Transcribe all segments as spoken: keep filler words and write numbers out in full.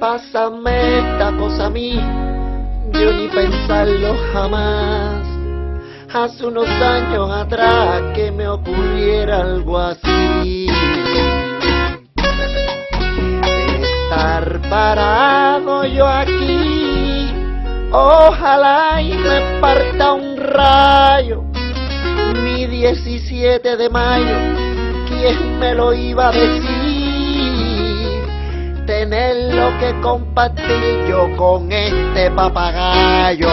pásame esta cosa a mí, yo ni pensarlo jamás. Hace unos años atrás que me ocurriera algo así. Estar parado yo aquí, ojalá y me parta un rayo. Mi diecisiete de mayo, ¿quién me lo iba a decir? Tener lo que compartí yo con este papagayo.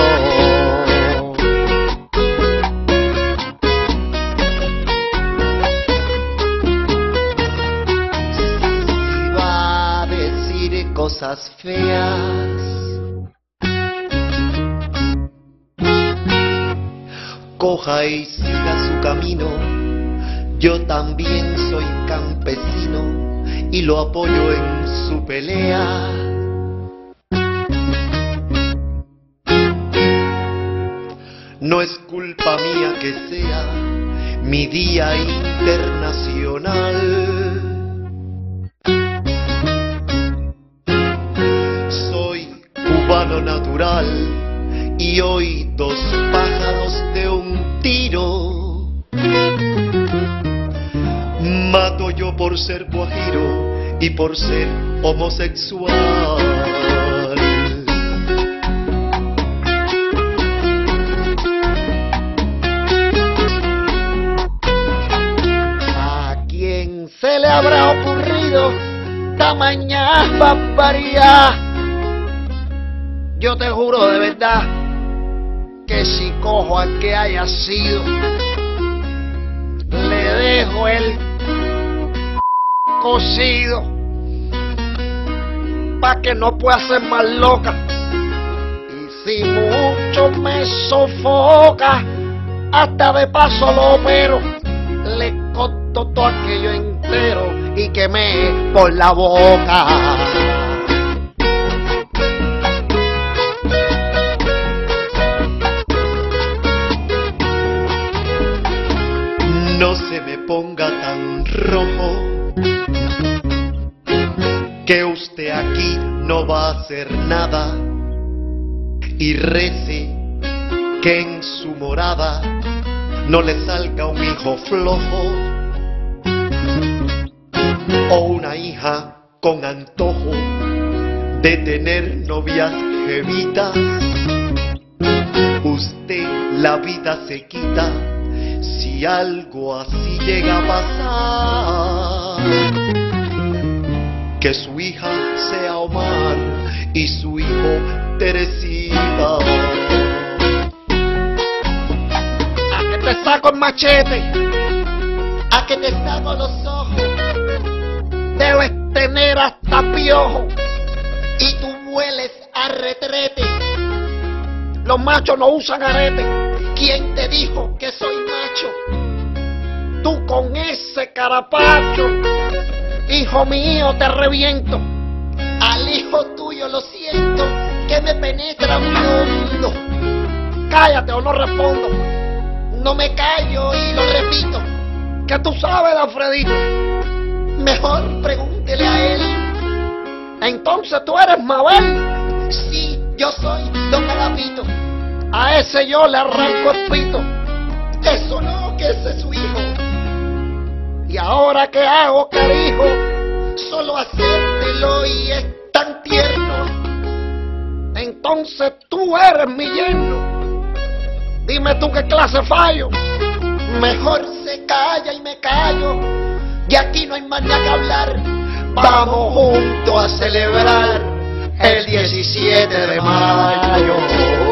Si va a decir cosas feas, coja y siga su camino. Yo también soy campesino y lo apoyo en su pelea. No es culpa mía que sea mi día internacional. Soy cubano natural y hoy dos pájaros de un tiro. Mato yo por ser guajiro y por ser homosexual. ¿A quién se le habrá ocurrido tamaña barbaridad? Yo te juro de verdad que si cojo al que haya sido, le dejo el cocido pa' que no pueda ser más loca. Y si mucho me sofoca, hasta de paso lo opero, le corto todo aquello entero y quemé por la boca. No se me ponga tan rojo, que usted aquí no va a hacer nada, y rece que en su morada no le salga un hijo flojo o una hija con antojo de tener novias jevitas. Usted la vida se quita si algo así llega a pasar, que su hija sea Omar y su hijo Teresita. A que te saco el machete, a que te saco los ojos, debes tener hasta piojo y tú hueles a retrete. Los machos no usan arete. ¿Quién te dijo que soy macho? Tú con ese carapacho, hijo mío, te reviento. Al hijo tuyo lo siento, que me penetra muy hondo. Cállate o no respondo. No me callo y lo repito, que tú sabes, Alfredito. Mejor pregúntele a él. Entonces tú eres Mabel. Sí, yo soy Don Agapito. A ese yo le arranco el pito. Eso no, que ese es su hijo. ¿Y ahora qué hago, carijo? Solo hacértelo y es tan tierno. Entonces tú eres mi yerno. Dime tú qué clase fallo. Mejor se calla y me callo. Y aquí no hay más nada que hablar. Vamos juntos a celebrar el diecisiete de mayo.